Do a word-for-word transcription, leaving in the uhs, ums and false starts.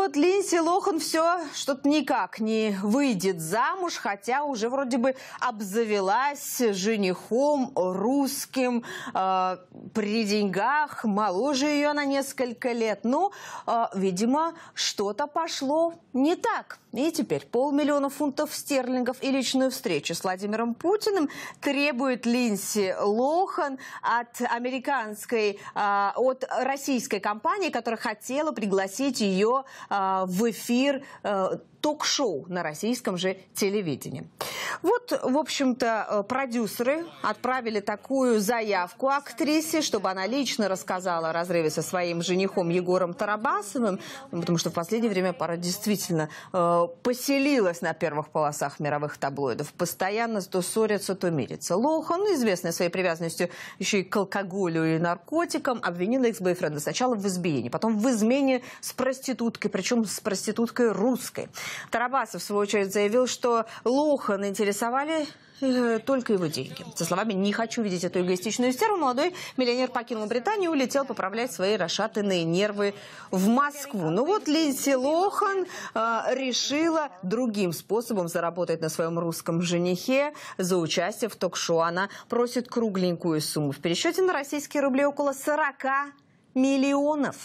вот Линдси Лохан все что-то никак не выйдет замуж, хотя уже вроде бы обзавелась женихом русским, э, при деньгах, моложе ее на несколько лет. Ну, э, видимо, что-то пошло не так. И теперь полмиллиона фунтов стерлингов и личную встречу с Владимиром Путиным требует Линдси Лохан от американской, э, от российской компании, которая хотела пригласить ее э, в эфир э, ток-шоу на российском же телевидении. Вот, в общем-то, продюсеры отправили такую заявку актрисе, чтобы она лично рассказала о разрыве со своим женихом Егором Тарабасовым, потому что в последнее время пара действительно э, поселилась на первых полосах мировых таблоидов. Постоянно то ссорятся, то мирятся. Лохан, известная своей привязанностью еще и к алкоголю и наркотикам, обвинила экс-бойфренда сначала в избиении, потом в измене с проституткой, причем с проституткой русской. Тарабасов, в свою очередь, заявил, что Лохан интересовали э, только его деньги. Со словами «не хочу видеть эту эгоистичную стерву» молодой миллионер покинул Британию и улетел поправлять свои расшатанные нервы в Москву. Ну вот Линдси Лохан э, решила другим способом заработать на своем русском женихе за участие в ток-шоу. Она просит кругленькую сумму. В пересчете на российские рубли около сорока миллионов.